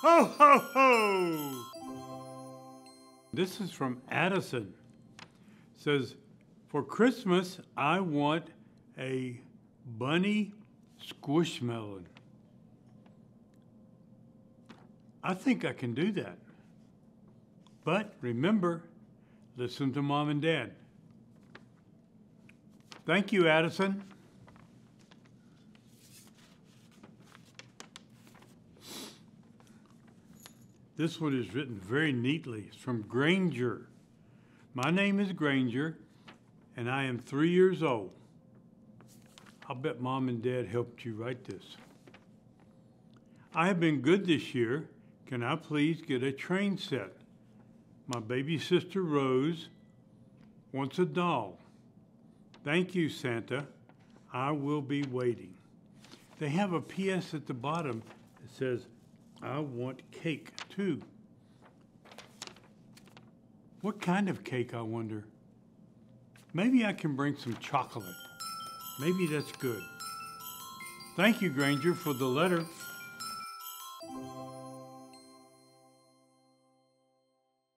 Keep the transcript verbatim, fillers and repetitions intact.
Ho, ho, ho! This is from Addison. It says, for Christmas, I want a bunny squishmallow. I think I can do that. But remember, listen to Mom and Dad. Thank you, Addison. This one is written very neatly. It's from Granger. My name is Granger, and I am three years old. I'll bet Mom and Dad helped you write this. I have been good this year. Can I please get a train set? My baby sister, Rose, wants a doll. Thank you, Santa. I will be waiting. They have a P S at the bottom that says, I want cake, too. What kind of cake, I wonder? Maybe I can bring some chocolate. Maybe that's good. Thank you, Granger, for the letter.